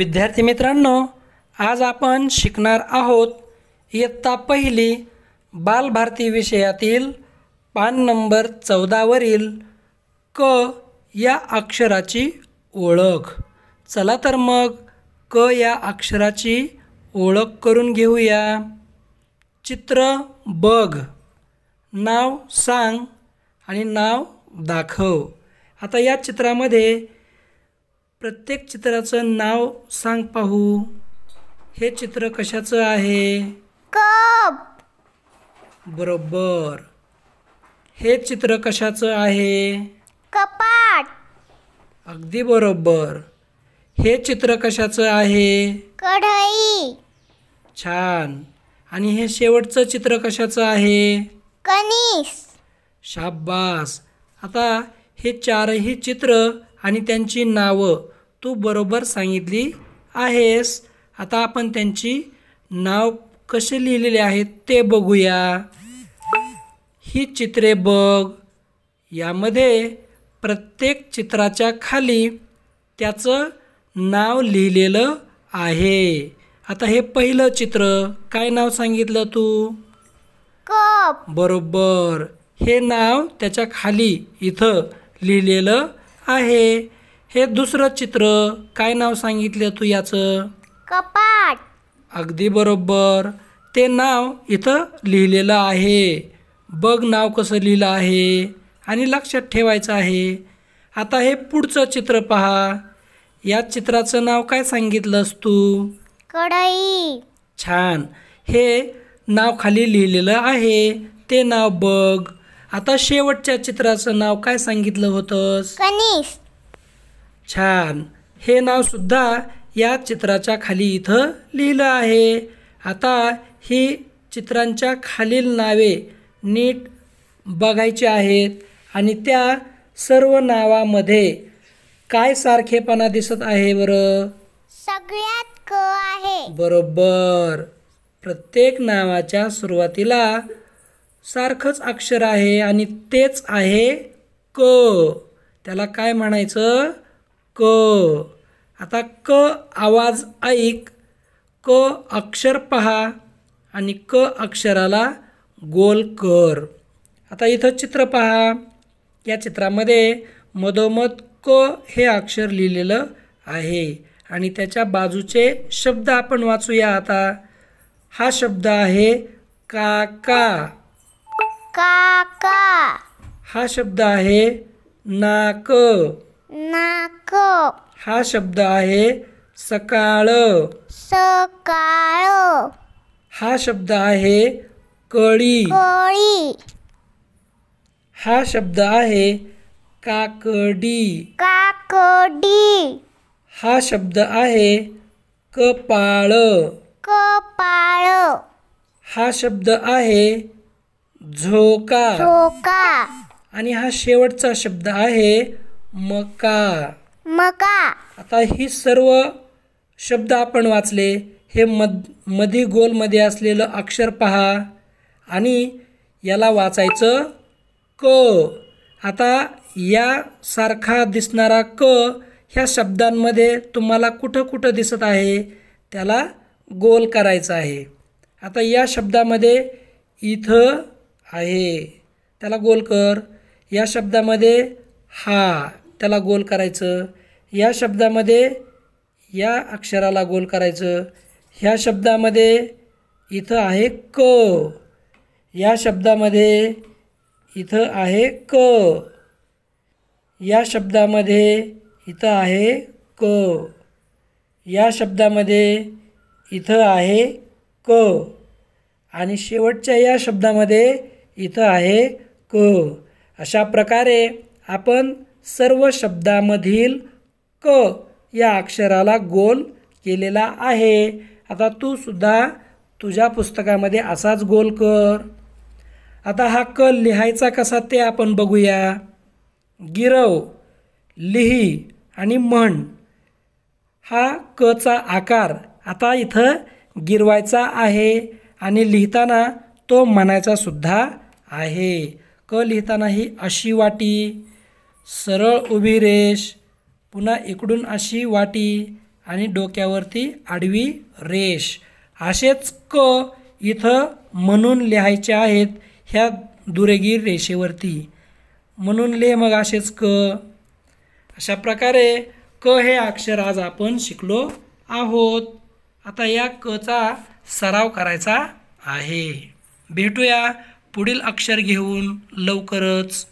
विद्यार्थी मित्रांनो, आज आपण शिकणार आहोत इयत्ता पहिली बालभारती विषयातील पान नंबर 14 वरील क या अक्षराची ओळख। चला तर मग क या अक्षराची ओळख करून घेऊया। चित्र बघ, नाव सांग आणि नाव दाखव। आता या चित्रामध्ये प्रत्येक चित्राचं नाव सांग पाहू। हे चित्र कशाचं आहे? कप। बरोबर। हे चित्र कशाचं आहे? कपाट। अगदी बरोबर। हे चित्र कशाचं आहे? कढई। छान। आणि हे शेवटचं चित्र कशाचं आहे? कणीस। शाबास। आता हे चारही चित्र आणि त्यांची नावं तू बरोबर सांगितली आहेस। आता आपण त्यांची नाव कशी लिहिलेली आहेत ते बघूया। ही चित्रे बघ, यामध्ये प्रत्येक चित्राच्या खाली त्याचं नाव लिहिलेलं आहे। आता हे पहिलं चित्र, काय नाव सांगितलं तू? कप। बरोबर। हे नाव त्याच्या खाली इथं लिहिलेलं आहे। हे दुसरं चित्र, काय नाव सांगितलं तू याचं? कपाट। अगदी बरोबर। ते नाव इथं लिहिलेलं आहे। बघ नाव कसं लिहिलं आहे आणि लक्षात ठेवायचं आहे। आता हे पुढचं चित्र पहा, या चित्राचं नाव काय सांगितलंस तू? कढई। छान। हे नाव खाली लिहिलेलं आहे, ते नाव बघ। आता शेवटच्या चित्राचं नाव काय सांगितलं होतंस? कणीस। छान। हे नाव सुद्धा या चित्राच्या खाली इथं लिहिलं आहे। आता ही चित्रांच्या खालील नावे नीट बघायची आहेत आणि त्या सर्व नावामध्ये काय सारखेपणा दिसत आहे? बरं, सगळ्यात क आहे। बरोबर। प्रत्येक नावाच्या सुरुवातीला सारखंच अक्षर आहे आणि तेच आहे क। त्याला काय म्हणायचं? क। आता क आवाज ऐक, क अक्षर पहा आणि क अक्षराला गोल कर। आता इथं चित्र पहा, या चित्रामध्ये मधोमध क हे अक्षर लिहिलेलं आहे आणि त्याच्या बाजूचे शब्द आपण वाचूया। आता हा शब्द आहे काका। काका। हा शब्द आहे नाक। नाक। हा शब्द आहे सकाळ। सकाळ। हा शब्द आहे कळी। कळी। हा शब्द आहे काकडी। काकडी। हा शब्द आहे कपाळ। कपाळ। हा शब्द आहे झोका। झोका। आणि हा शेवटचा शब्द आहे मका। मका। आता ही सर्व शब्द आपण वाचले। हे मधी गोलमध्ये असलेलं अक्षर पहा आणि याला वाचायचं क। आता यासारखा दिसणारा क ह्या शब्दांमध्ये तुम्हाला कुठं कुठं दिसत आहे त्याला गोल करायचं आहे। आता या शब्दामध्ये इथं आहे, त्याला गोल कर। या शब्दामध्ये हा, त्याला गोल करायचं। या शब्दामध्ये या अक्षराला गोल करायचं। ह्या शब्दामध्ये इथं आहे क। या शब्दामध्ये इथं आहे क। या शब्दामध्ये इथं आहे क। या शब्दामध्ये इथं आहे क आणि शेवटच्या या शब्दामध्ये इथं आहे क। अशा प्रकारे आपण सर्व शब्दामधील क या अक्षराला गोल केलेला आहे। आता तू सुद्धा तुझ्या पुस्तकामध्ये असाच गोल कर। आता हा क लिहायचा कसा ते आपण बघूया। गिरव, लिही आणि म्हण हा क चा आकार आता इथं गिरवायचा आहे आणि लिहिताना तो म्हणायचा सुद्धा आहे। क लिहिताना ही अशी वाटी, सरळ उभी रेष, पुन्हा इकडून अशी वाटी, आणि डोक्यावरती आडवी रेष असेच क इथं म्हणून लिहायचे आहेत ह्या दुरेगीर रेषेवरती म्हणून ले मग असेच क। अशा प्रकारे क हे अक्षर आज आपण शिकलो आहोत। आता या क चा सराव करायचा आहे। भेटूया पुढील अक्षर घेऊन लवकरच।